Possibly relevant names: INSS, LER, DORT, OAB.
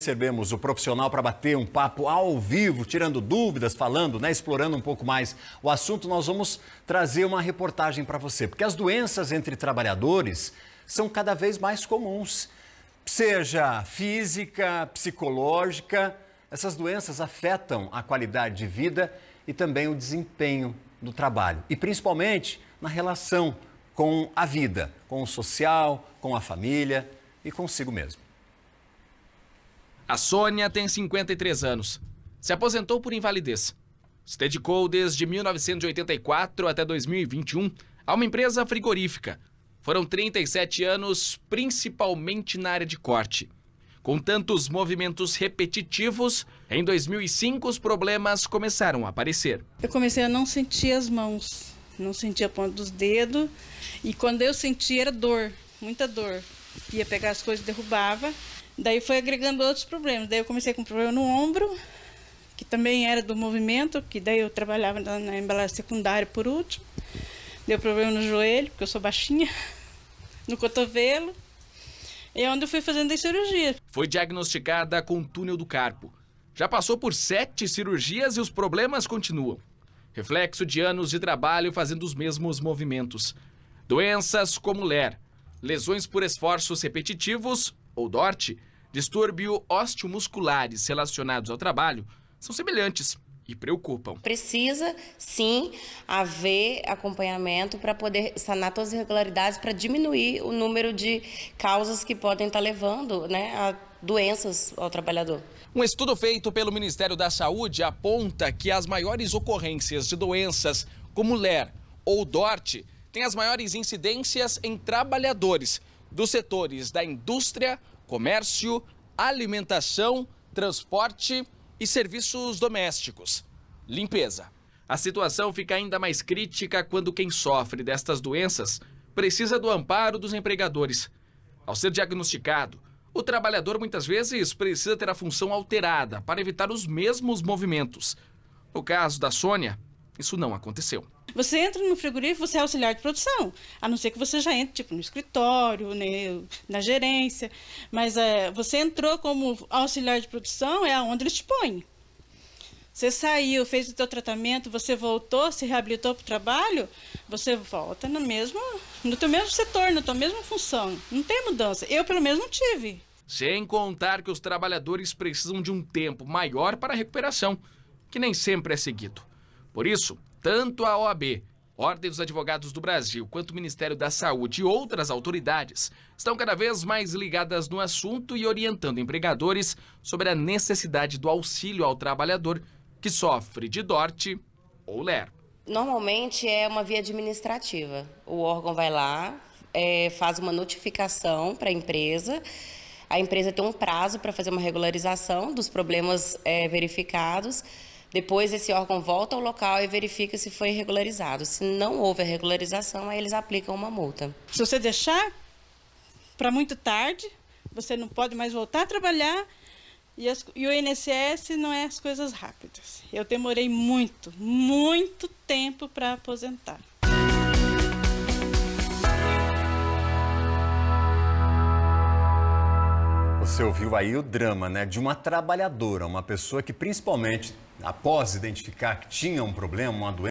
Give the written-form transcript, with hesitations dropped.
Recebemos o profissional para bater um papo ao vivo, tirando dúvidas, falando, explorando um pouco mais o assunto. Nós vamos trazer uma reportagem para você, porque as doenças entre trabalhadores são cada vez mais comuns. Seja física, psicológica, essas doenças afetam a qualidade de vida e também o desempenho do trabalho. E principalmente na relação com a vida, com o social, com a família e consigo mesmo. A Sônia tem 53 anos. Se aposentou por invalidez. Se dedicou desde 1984 até 2021 a uma empresa frigorífica. Foram 37 anos, principalmente na área de corte. Com tantos movimentos repetitivos, em 2005 os problemas começaram a aparecer. Eu comecei a não sentir as mãos, não sentia a ponta dos dedos. E quando eu sentia era dor, muita dor. Ia pegar as coisas e derrubava. Daí foi agregando outros problemas. Daí eu comecei com um problema no ombro, que também era do movimento, que daí eu trabalhava na embalagem secundária por último. Deu problema no joelho, porque eu sou baixinha, no cotovelo. E é onde eu fui fazendo a cirurgia. Foi diagnosticada com túnel do carpo. Já passou por 7 cirurgias e os problemas continuam. Reflexo de anos de trabalho fazendo os mesmos movimentos. Doenças como LER, lesões por esforços repetitivos ou DORT, distúrbio osteomusculares relacionados ao trabalho, são semelhantes e preocupam. Precisa, sim, haver acompanhamento para poder sanar todas as irregularidades, para diminuir o número de causas que podem estar levando, a doenças ao trabalhador. Um estudo feito pelo Ministério da Saúde aponta que as maiores ocorrências de doenças como LER ou DORT têm as maiores incidências em trabalhadores dos setores da indústria, comércio, alimentação, transporte e serviços domésticos, limpeza. A situação fica ainda mais crítica quando quem sofre destas doenças precisa do amparo dos empregadores. Ao ser diagnosticado, o trabalhador muitas vezes precisa ter a função alterada para evitar os mesmos movimentos. No caso da Sônia, isso não aconteceu. Você entra no frigorífico, você é auxiliar de produção, a não ser que você já entre no escritório, na gerência, mas você entrou como auxiliar de produção, é onde eles te põem. Você saiu, fez o teu tratamento, você voltou, se reabilitou para o trabalho, você volta no teu mesmo setor, na tua mesma função. Não tem mudança. Eu, pelo menos, não tive. Sem contar que os trabalhadores precisam de um tempo maior para a recuperação, que nem sempre é seguido. Por isso, tanto a OAB, Ordem dos Advogados do Brasil, quanto o Ministério da Saúde e outras autoridades estão cada vez mais ligadas no assunto e orientando empregadores sobre a necessidade do auxílio ao trabalhador que sofre de DORT ou LER. Normalmente é uma via administrativa. O órgão vai lá, faz uma notificação para a empresa. A empresa tem um prazo para fazer uma regularização dos problemas verificados. Depois, esse órgão volta ao local e verifica se foi regularizado. Se não houve a regularização, aí eles aplicam uma multa. Se você deixar para muito tarde, você não pode mais voltar a trabalhar. E o INSS não é as coisas rápidas. Eu demorei muito, muito tempo para aposentar. Você ouviu aí o drama, de uma trabalhadora, uma pessoa que principalmente, após identificar que tinha um problema, uma doença,